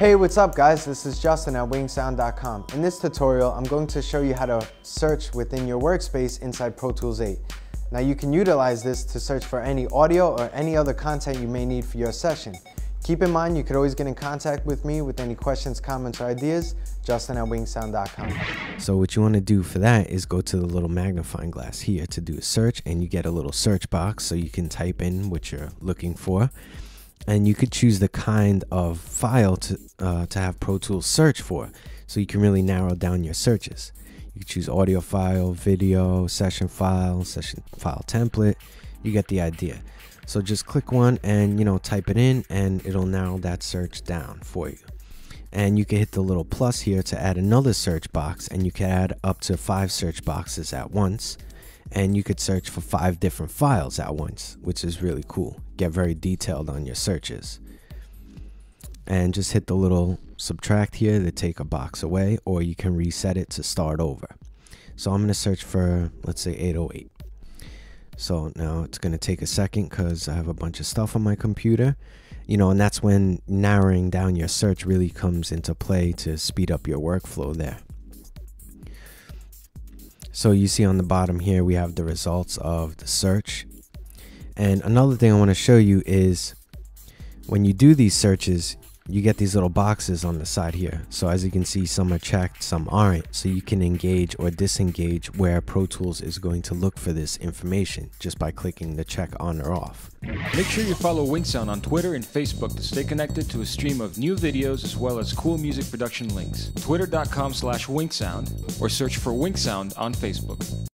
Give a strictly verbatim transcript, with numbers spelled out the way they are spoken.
Hey, what's up guys? This is Justin at wink sound dot com. In this tutorial, I'm going to show you how to search within your workspace inside Pro Tools eight. Now you can utilize this to search for any audio or any other content you may need for your session. Keep in mind, you could always get in contact with me with any questions, comments, or ideas, Justin at wink sound dot com. So what you wanna do for that is go to the little magnifying glass here to do a search, and you get a little search box so you can type in what you're looking for. And you could choose the kind of file to, uh, to have Pro Tools search for, so you can really narrow down your searches. You can choose audio file, video, session file, session file template. You get the idea. So just click one and, you know, type it in, and it'll narrow that search down for you. And you can hit the little plus here to add another search box, and you can add up to five search boxes at once. And you could search for five different files at once, which is really cool. Get very detailed on your searches. And just hit the little subtract here to take a box away, or you can reset it to start over. So I'm going to search for, let's say, eight oh eight. So now it's going to take a second because I have a bunch of stuff on my computer, you know, and that's when narrowing down your search really comes into play to speed up your workflow there. So you see on the bottom here, we have the results of the search. And another thing I want to show you is when you do these searches, you get these little boxes on the side here. So as you can see, some are checked, some aren't. So you can engage or disengage where Pro Tools is going to look for this information just by clicking the check on or off. Make sure you follow WinkSound on Twitter and Facebook to stay connected to a stream of new videos as well as cool music production links. Twitter dot com slash WinkSound or search for WinkSound on Facebook.